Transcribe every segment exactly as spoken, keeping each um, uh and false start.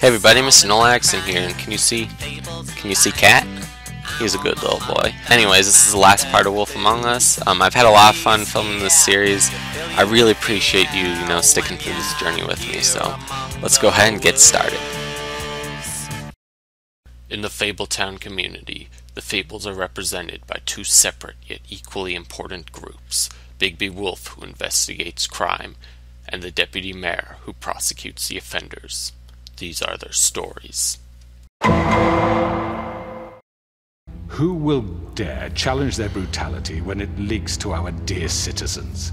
Hey everybody, Mister Nolax in here, and can you see, can you see Cat? He's a good little boy. Anyways, this is the last part of Wolf Among Us. Um, I've had a lot of fun filming this series. I really appreciate you, you know, sticking through this journey with me, so let's go ahead and get started. In the Fabletown community, the Fables are represented by two separate yet equally important groups, Bigby Wolf, who investigates crime, and the Deputy Mayor, who prosecutes the offenders. These are their stories. Who will dare challenge their brutality when it leaks to our dear citizens?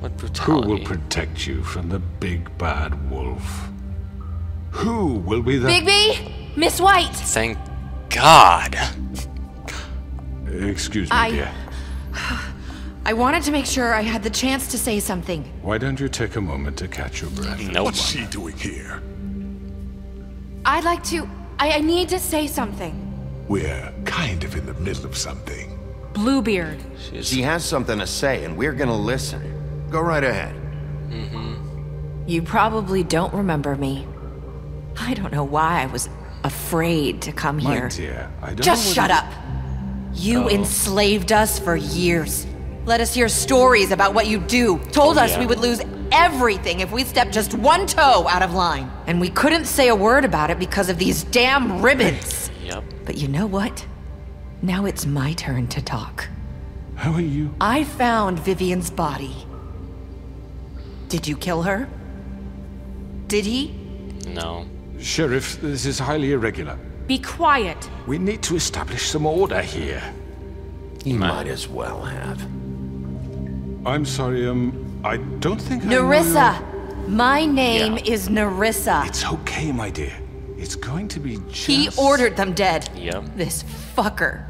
What brutality? Who will protect you from the big bad wolf? Who will be the... Bigby! Miss White! Thank God! Excuse me, I... dear. I wanted to make sure I had the chance to say something. Why don't you take a moment to catch your breath? No. What's she doing here? I'd like to... I, I need to say something. We're kind of in the middle of something. Bluebeard. She's... She has something to say, and we're gonna listen. Go right ahead. Mm-hmm. You probably don't remember me. I don't know why I was afraid to come My here. Dear, I don't Just know shut up! You oh. enslaved us for years. Let us hear stories about what you do. Told oh, us yeah. we would lose everything if we stepped just one toe out of line. And we couldn't say a word about it because of these damn ribbons. Yep. But you know what? Now it's my turn to talk. How are you? I found Vivian's body. Did you kill her? Did he? No. Sheriff, this is highly irregular. Be quiet. We need to establish some order here. You might, might as well have. I'm sorry, um... I don't think Nerissa. I know your... My name yeah. is Nerissa. It's okay, my dear. It's going to be just... He ordered them dead. Yep. This fucker.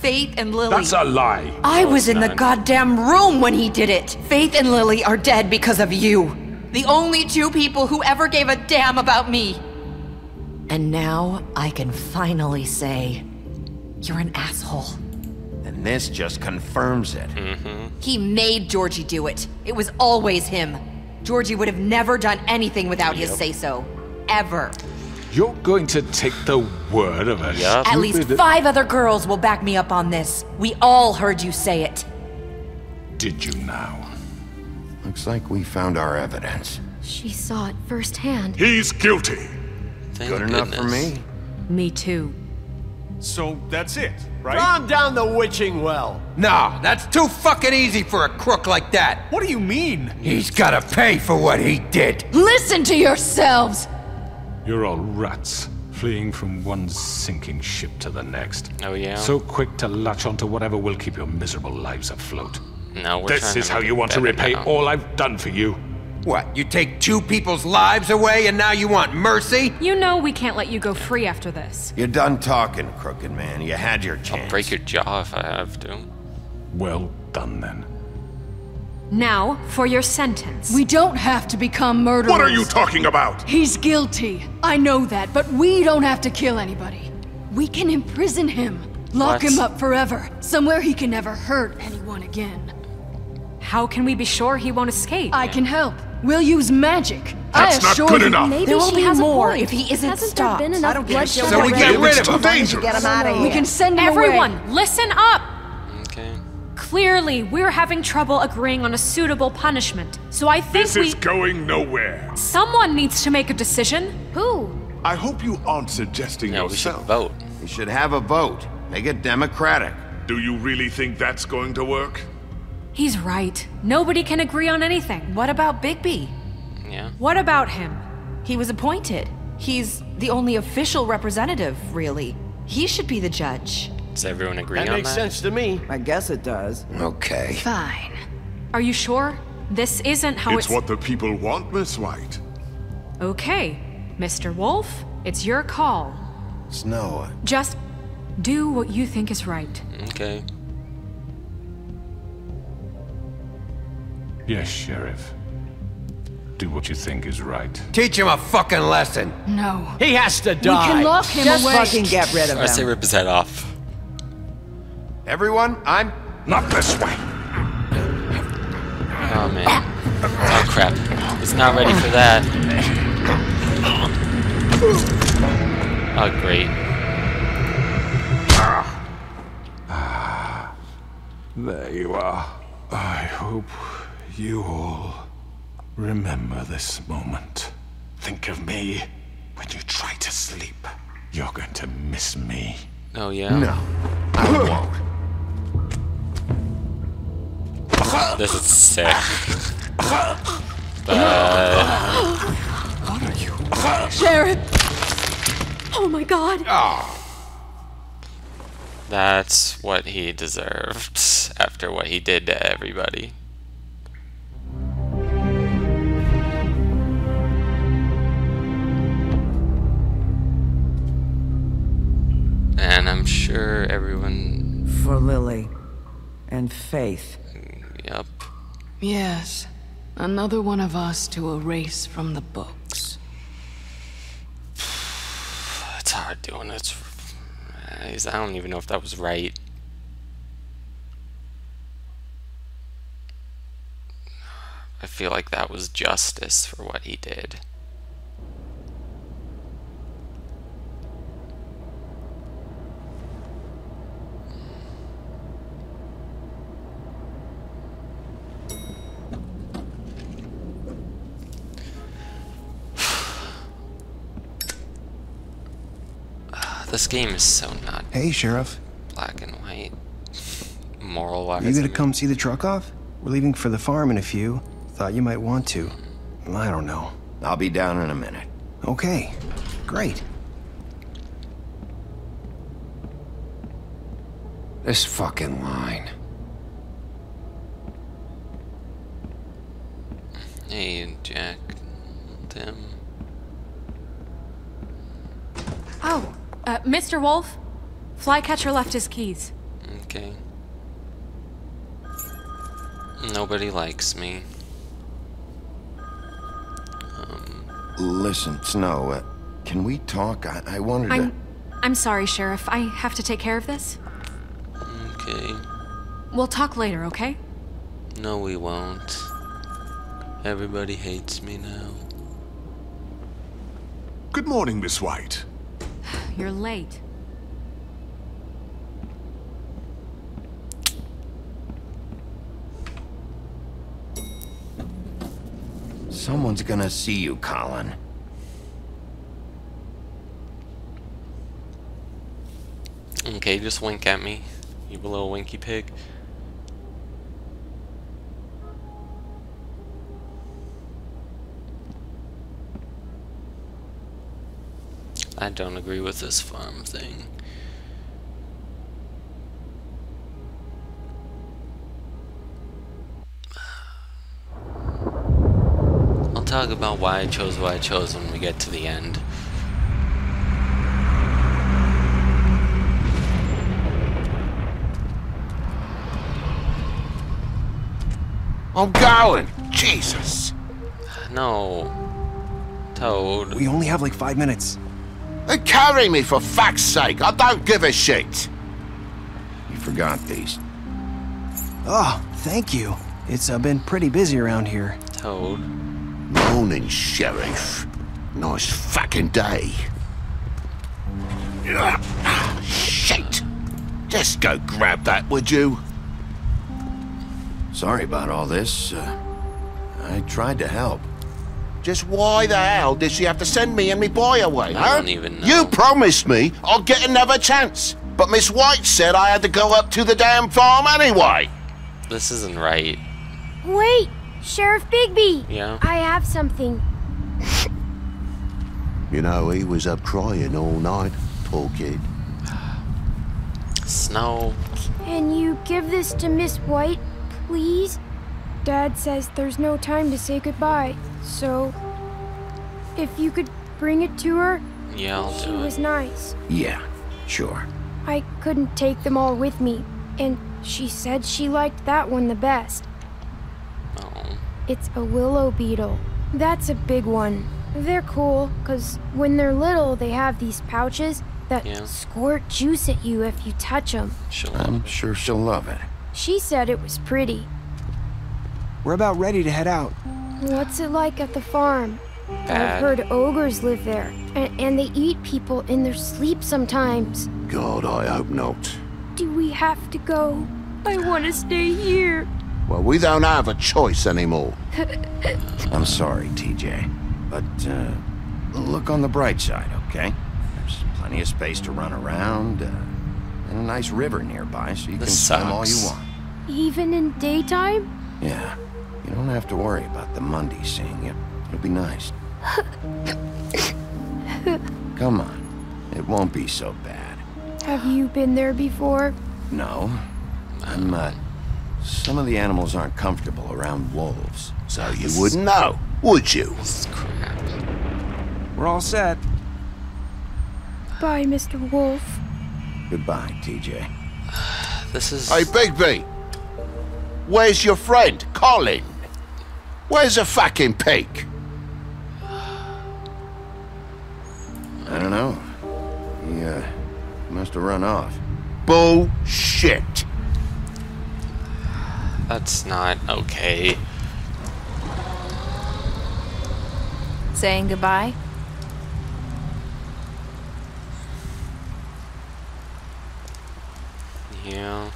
Faith and Lily... That's a lie. I no, was in none. the goddamn room when he did it. Faith and Lily are dead because of you. The only two people who ever gave a damn about me. And now I can finally say, you're an asshole. And this just confirms it. Mm-hmm. He made Georgie do it. It was always him. Georgie would have never done anything without yep. his say-so. Ever. You're going to take the word of a yep. At least five other girls will back me up on this. We all heard you say it. Did you now? Looks like we found our evidence. She saw it firsthand. He's guilty. Thank Good goodness. enough for me. Me too. So that's it, right? Calm down the witching well. Nah, that's too fucking easy for a crook like that. What do you mean? He's gotta pay for what he did. Listen to yourselves. You're all rats, fleeing from one sinking ship to the next. Oh yeah? So quick to latch onto whatever will keep your miserable lives afloat. No, we're This is how you want to repay now. all I've done for you. What, you take two people's lives away and now you want mercy? You know we can't let you go free after this. You're done talking, Crooked Man. You had your chance. I'll break your jaw if I have to. Well done, then. Now, for your sentence. We don't have to become murderers. What are you talking about? He's guilty. I know that, but we don't have to kill anybody. We can imprison him. Lock what? him up forever. Somewhere he can never hurt anyone again. How can we be sure he won't escape? I can help. We'll use magic. That's I not good you, enough. Maybe there will be more if he isn't Hasn't stopped. Been I don't care. So we get rid of him. Dangerous. Get him out of here. We can send him Everyone, away. listen up. Okay. Clearly, we're having trouble agreeing on a suitable punishment. So I think this we... This is going nowhere. Someone needs to make a decision. Who? I hope you aren't suggesting no, yourself. We should vote. We should have a vote. Make it democratic. Do you really think that's going to work? He's right. Nobody can agree on anything. What about Bigby? Yeah. What about him? He was appointed. He's the only official representative, really. He should be the judge. Does everyone agree on that? That makes sense to me. I guess it does. Okay. Fine. Are you sure? This isn't how it's... It's what the people want, Miss White. Okay. Mister Wolf, it's your call. Snow. Just do what you think is right. Okay. Yes, Sheriff. Do what you think is right. Teach him a fucking lesson. No. He has to die. We can lock him Just away. Just fucking get rid of him. I say rip his head off. Everyone, I'm... Not this way. Oh, man. Oh, crap. He's not ready for that. Oh, great. Ah, there you are. I hope you all remember this moment. Think of me when you try to sleep. You're going to miss me. Oh, yeah? No, I won't. This is sick. uh, what are you? Sheriff! Oh my god! That's what he deserved after what he did to everybody. And I'm sure everyone... For Lily. And Faith. Yep. Yes. Another one of us to erase from the books. It's hard doing it. I don't even know if that was right. I feel like that was justice for what he did. This game is so not. Hey, Sheriff. Black and white. Moral wise. You gonna come see the truck off? We're leaving for the farm in a few. Thought you might want to. I don't know. I'll be down in a minute. Okay. Great. This fucking line. Hey, Jack. Tim. Oh. Uh, Mister Wolf, Flycatcher left his keys. Okay. Nobody likes me. Um, Listen, Snow, uh, can we talk? I, I wanted I'm, to... I'm sorry, Sheriff. I have to take care of this. Okay. We'll talk later, okay? No, we won't. Everybody hates me now. Good morning, Miss White. You're late. Someone's gonna see you, Colin. Okay, just wink at me, you little winky pig. I don't agree with this farm thing. I'll talk about why I chose what I chose when we get to the end. Oh, Colin! Jesus! No. Toad. We only have like five minutes. And carry me, for fuck's sake! I don't give a shit! You forgot these. Oh, thank you. It's uh, been pretty busy around here. Toad. Morning, Sheriff. Nice fucking day. Ugh, shit! Just go grab that, would you? Sorry about all this. Uh, I tried to help. Just why the hell did she have to send me and me boy away, huh? I don't even know. You promised me I'll get another chance, but Miss White said I had to go up to the damn farm anyway. This isn't right. Wait, Sheriff Bigby. Yeah? I have something. You know, he was up crying all night, poor kid. Snow. Can you give this to Miss White, please? Dad says there's no time to say goodbye, so if you could bring it to her, yeah, I'll she do it. was nice. Yeah, sure. I couldn't take them all with me, and she said she liked that one the best. Oh. It's a willow beetle. That's a big one. They're cool, because when they're little, they have these pouches that yeah. squirt juice at you if you touch them. She'll I'm sure she'll love it. She said it was pretty. We're about ready to head out. What's it like at the farm? Bad. I've heard ogres live there, and, and they eat people in their sleep sometimes. God, I hope not. Do we have to go? I want to stay here. Well, we don't have a choice anymore. I'm sorry, T J, but uh, look on the bright side, okay? There's plenty of space to run around, uh, and a nice river nearby, so you this can swim all you want. Even in daytime? Yeah. You don't have to worry about the Monday seeing you. It'll be nice. Come on. It won't be so bad. Have you been there before? No. I'm, uh... Some of the animals aren't comfortable around wolves. So you wouldn't know, would you? Crap. We're all set. Bye, Mister Wolf. Goodbye, T J. This is... Hey, Bigby! Where's your friend, Colin? Where's a fucking pig? I don't know. He, uh, must have run off. Bullshit! That's not okay. Saying goodbye? Yeah.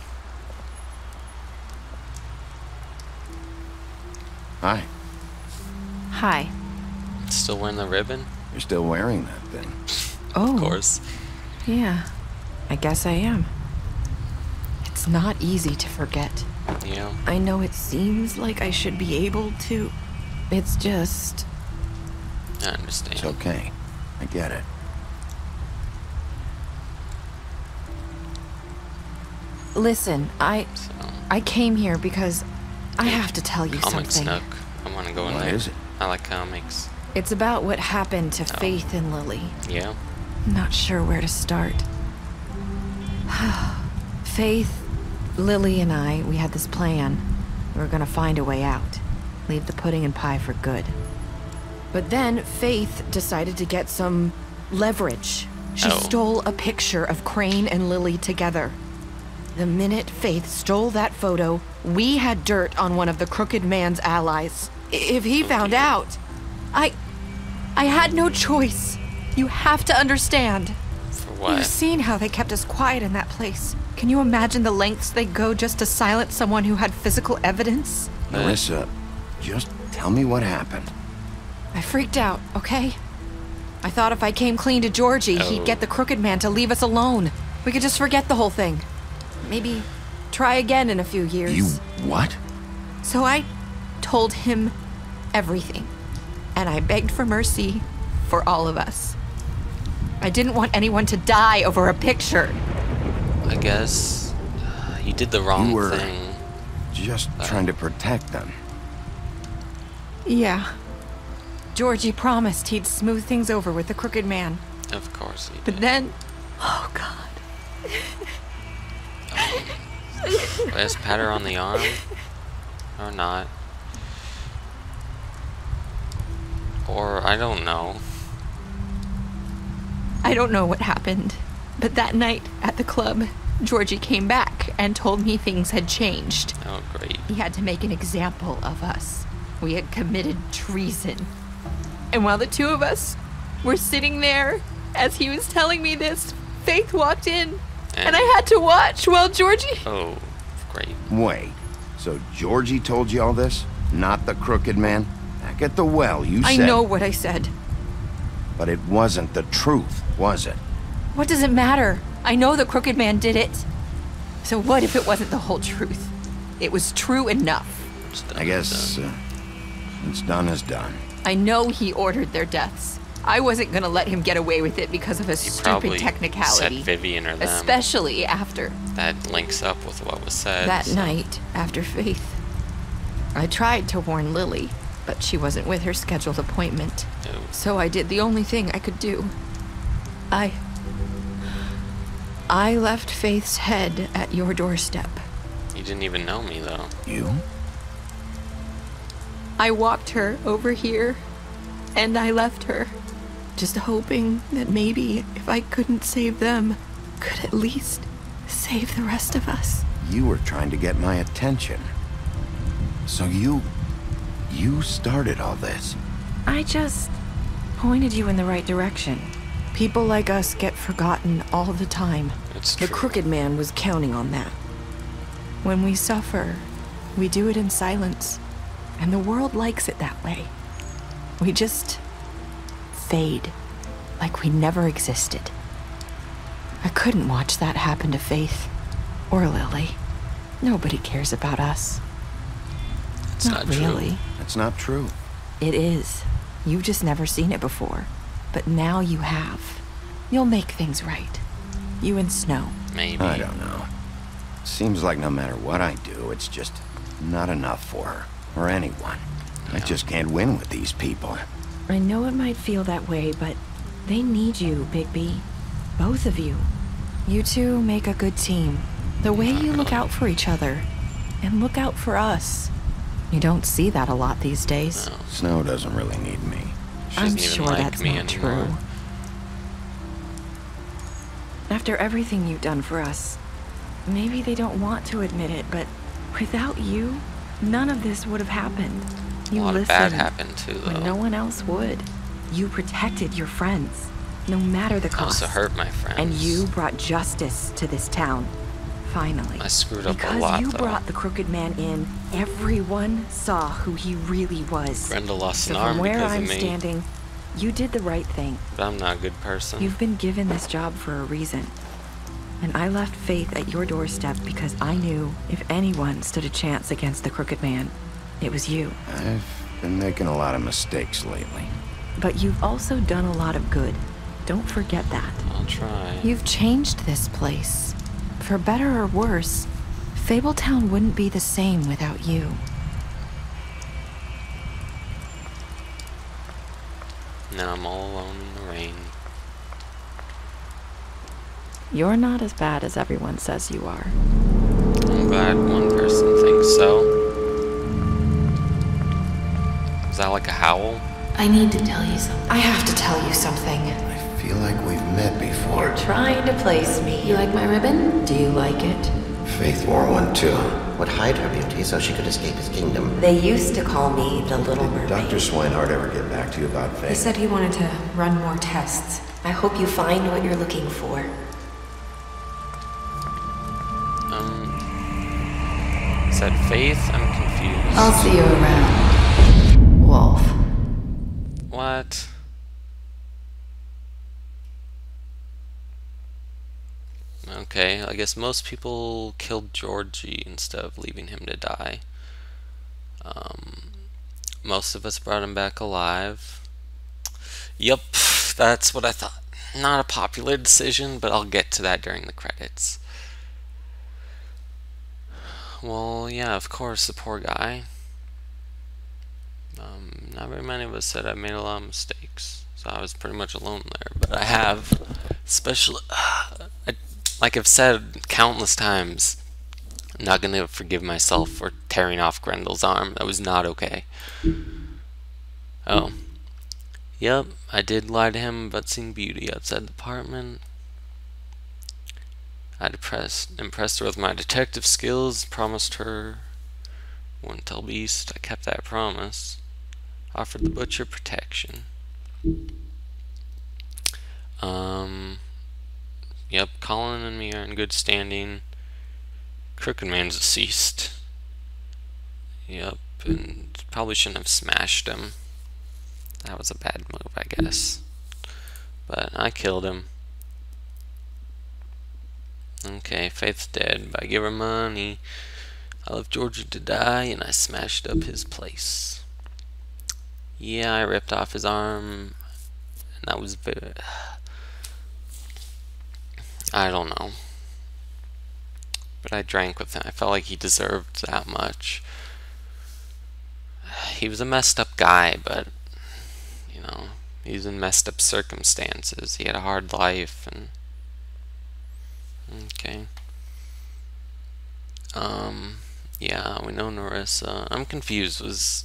Hi. Hi. Still wearing the ribbon? You're still wearing that thing. Oh. Of course. Yeah. I guess I am. It's not easy to forget. Yeah. I know it seems like I should be able to. It's just... I understand. It's okay. I get it. Listen, I... So. I came here because... I have to tell you Comic something. Snook. I want to go in what there. Is it? I like comics. It's about what happened to oh. Faith and Lily. Yeah. I'm not sure where to start. Faith, Lily, and I, we had this plan. We were going to find a way out. Leave the pudding and pie for good. But then Faith decided to get some leverage. She oh. stole a picture of Crane and Lily together. The minute Faith stole that photo, we had dirt on one of the Crooked Man's allies. If he found out, I... I had no choice. You have to understand. For what? You've seen how they kept us quiet in that place. Can you imagine the lengths they go just to silence someone who had physical evidence? Nerissa, just tell me what happened. I freaked out, okay? I thought if I came clean to Georgie, oh. he'd get the Crooked Man to leave us alone. We could just forget the whole thing. Maybe try again in a few years. You what? So I told him everything, and I begged for mercy for all of us. I didn't want anyone to die over a picture. I guess uh, you did the wrong you were thing. Just but... trying to protect them. Yeah. Georgie promised he'd smooth things over with the Crooked Man. Of course he did. But then, oh God. Let's pat her on the arm, or not, or I don't know. I don't know what happened, but that night at the club, Georgie came back and told me things had changed. Oh, great! He had to make an example of us. We had committed treason, and while the two of us were sitting there, as he was telling me this, Faith walked in. And, and I had to watch while Georgie... Oh, great. Wait, so Georgie told you all this? Not the Crooked Man? Back at the well, you I said... I know what I said. But it wasn't the truth, was it? What does it matter? I know the Crooked Man did it. So what if it wasn't the whole truth? It was true enough. I guess uh, it's done is done. I know he ordered their deaths. I wasn't going to let him get away with it because of a you stupid technicality. Said Vivian or them. Especially after. That links up with what was said. That so. night, after Faith, I tried to warn Lily, but she wasn't with her scheduled appointment. No. So I did the only thing I could do. I... I left Faith's head at your doorstep. You didn't even know me, though. You? I walked her over here, and I left her. Just hoping that maybe if I couldn't save them, could at least save the rest of us. You were trying to get my attention. So you... you started all this. I just... pointed you in the right direction. People like us get forgotten all the time. It's true. The Crooked Man was counting on that. When we suffer, we do it in silence, and the world likes it that way. We just fade, like we never existed. I couldn't watch that happen to Faith or Lily. Nobody cares about us. It's not, not really. That's not true. It is. You've just never seen it before. But now you have. You'll make things right. You and Snow. Maybe. I don't know. Seems like no matter what I do, it's just not enough for her or anyone. Yeah. I just can't win with these people. I know it might feel that way, but they need you, Bigby. Both of you. You two make a good team. The way you look out for each other and look out for us. You don't see that a lot these days. No. Snow doesn't really need me. She I'm sure like that's me not anymore. True. After everything you've done for us, maybe they don't want to admit it, but without you, none of this would have happened. You a lot of bad happened too, though. When no one else would. You protected your friends, no matter the cost. I also hurt my friends. And you brought justice to this town. Finally, I screwed up because a lot, you though. Brought the Crooked Man in, everyone saw who he really was. Grendel lost so an arm where because I'm of me. Standing, you did the right thing. But I'm not a good person. You've been given this job for a reason. And I left Faith at your doorstep because I knew if anyone stood a chance against the Crooked Man, it was you. I've been making a lot of mistakes lately. But you've also done a lot of good. Don't forget that. I'll try. You've changed this place. For better or worse, Fabletown wouldn't be the same without you. Now I'm all alone in the rain. You're not as bad as everyone says you are. I'm glad one person thinks so. Is that like a howl? I need to tell you something. I have to tell you something. I feel like we've met before. You're trying to place me. You like my ribbon? Do you like it? Faith wore one too. Would hide her beauty so she could escape his kingdom. They used to call me the Little Mermaid. Did Doctor Swinehart ever get back to you about Faith? He said he wanted to run more tests. I hope you find what you're looking for. Um... Is that Faith? I'm confused. I'll see you around, Wolf. What? Okay, I guess most people killed Georgie instead of leaving him to die. Um, most of us brought him back alive. Yep, that's what I thought. Not a popular decision, but I'll get to that during the credits. Well, yeah, of course, the poor guy. Um, not very many of us said I made a lot of mistakes, so I was pretty much alone there, but I have special... Uh, I, Like I've said countless times, I'm not going to forgive myself for tearing off Grendel's arm. That was not okay. Oh. Yep, I did lie to him about seeing beauty outside the apartment. I depressed, impressed her with my detective skills, promised her wouldn't tell Beast. I kept that promise. Offered the butcher protection. Um... Yep, Colin and me are in good standing. Crooked Man's deceased. Yep, and probably shouldn't have smashed him. That was a bad move, I guess. But I killed him. Okay, Faith's dead, but I give her money. I left Georgie to die, and I smashed up his place. Yeah, I ripped off his arm, and that was very... I don't know. But I drank with him. I felt like he deserved that much. He was a messed up guy, but, you know, he was in messed up circumstances. He had a hard life, and... Okay. Um, yeah, we know Nerissa. I'm confused. Was...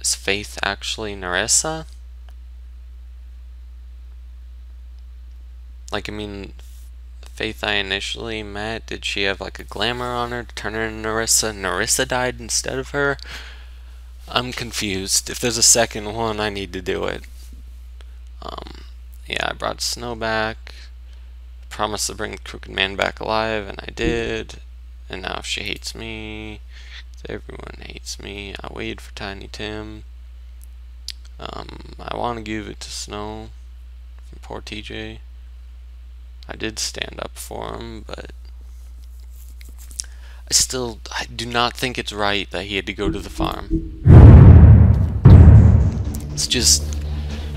Is Faith actually Nerissa? Like, I mean, Faith I initially met, did she have, like, a glamour on her to turn her into Nerissa? Nerissa died instead of her? I'm confused. If there's a second one, I need to do it. Um, yeah, I brought Snow back. Promised to bring the Crooked Man back alive, and I did. And now she hates me. Everyone hates me. I waited for Tiny Tim. Um, I want to give it to Snow. Poor T J. I did stand up for him, but I still I do not think it's right that he had to go to the farm. It's just,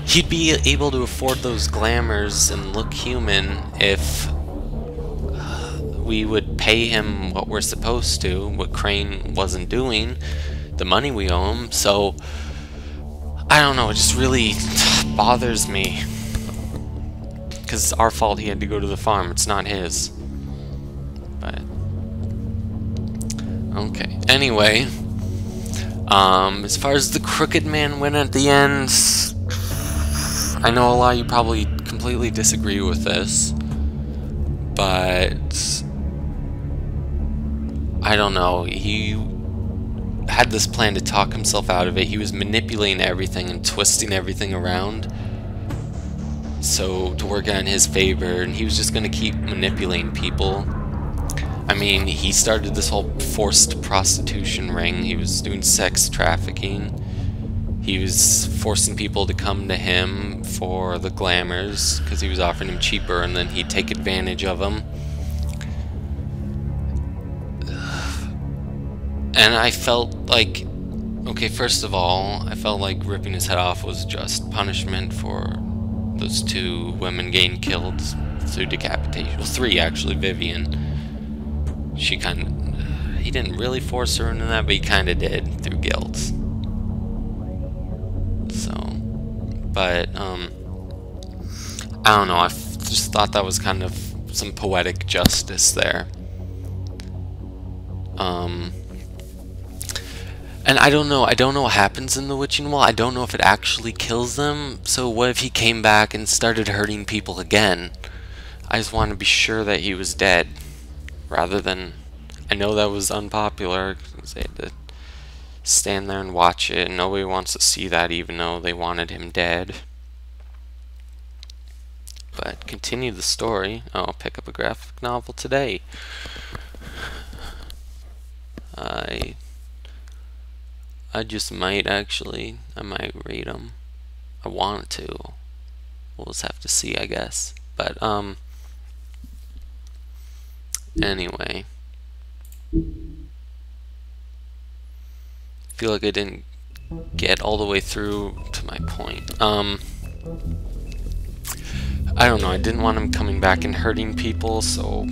he'd be able to afford those glamours and look human if uh, we would pay him what we're supposed to, what Crane wasn't doing, the money we owe him. So I don't know, it just really bothers me. Because it's our fault he had to go to the farm, it's not his. But okay, anyway, um, as far as the Crooked Man went at the end, I know a lot of you probably completely disagree with this, but I don't know, he had this plan to talk himself out of it. He was manipulating everything and twisting everything around so to work out in his favor, and he was just going to keep manipulating people. I mean, he started this whole forced prostitution ring, he was doing sex trafficking, he was forcing people to come to him for the glamours because he was offering them cheaper, and then he'd take advantage of them. And I felt like, okay, first of all, I felt like ripping his head off was just punishment for those two women getting killed through decapitation. Well, three actually. Vivian, she kind of, he didn't really force her into that, but he kind of did through guilt. So, but um, I don't know. I f just thought that was kind of some poetic justice there. Um. And I don't know, I don't know what happens in the Witching Wall. I don't know if it actually kills them. So what if he came back and started hurting people again? I just want to be sure that he was dead. Rather than, I know that was unpopular, because they had to stand there and watch it, and nobody wants to see that even though they wanted him dead. But continue the story. Oh, I'll pick up a graphic novel today. I... I just might, actually. I might read them. I want to. We'll just have to see, I guess. But, um... anyway. I feel like I didn't get all the way through to my point. Um... I don't know. I didn't want him coming back and hurting people, so...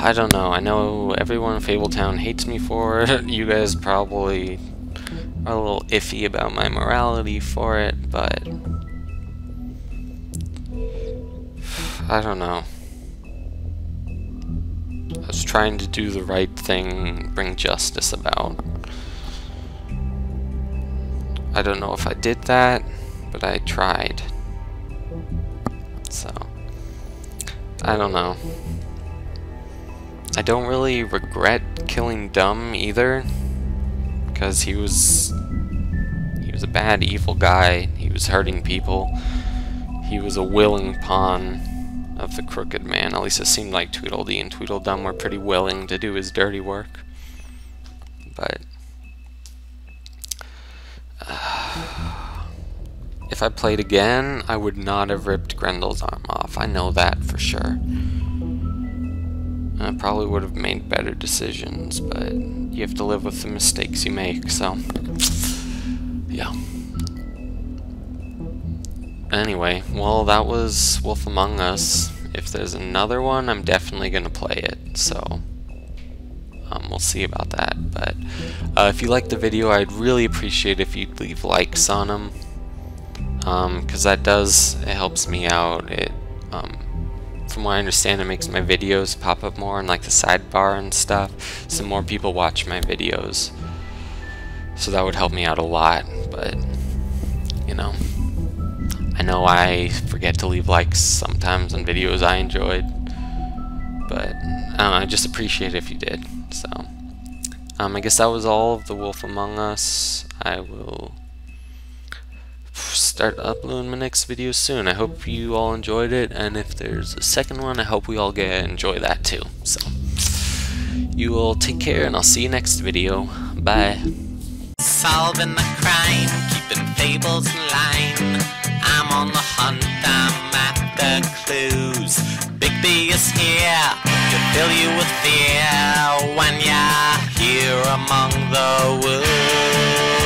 I don't know. I know everyone in Fabletown hates me for it. You guys probably are a little iffy about my morality for it, but I don't know. I was trying to do the right thing, bring justice about. I don't know if I did that, but I tried. So, I don't know. I don't really regret killing Dum either, because he was he was a bad, evil guy. He was hurting people. He was a willing pawn of the Crooked Man. At least it seemed like Tweedledee and Tweedledum were pretty willing to do his dirty work. But uh, if I played again, I would not have ripped Grendel's arm off. I know that for sure. I probably would have made better decisions, but you have to live with the mistakes you make, so yeah. Anyway, well, that was Wolf Among Us. If there's another one, I'm definitely going to play it, so um, we'll see about that. But uh, if you liked the video, I'd really appreciate if you'd leave likes on them, because um, that does, it helps me out. It um, From what I understand, it makes my videos pop up more and like the sidebar and stuff, so more people watch my videos. So that would help me out a lot, but you know, I know I forget to leave likes sometimes on videos I enjoyed, but I don't know, I just appreciate it if you did. So Um, I guess that was all of the Wolf Among Us. I will start uploading my next video soon. I hope you all enjoyed it, and if there's a second one, I hope we all get enjoy that too. So you all take care, and I'll see you next video. Bye. Solving the crime, keeping fables in line. I'm on the hunt, I'm at the clues. Bigby is here to fill you with fear when you're here among the wolves.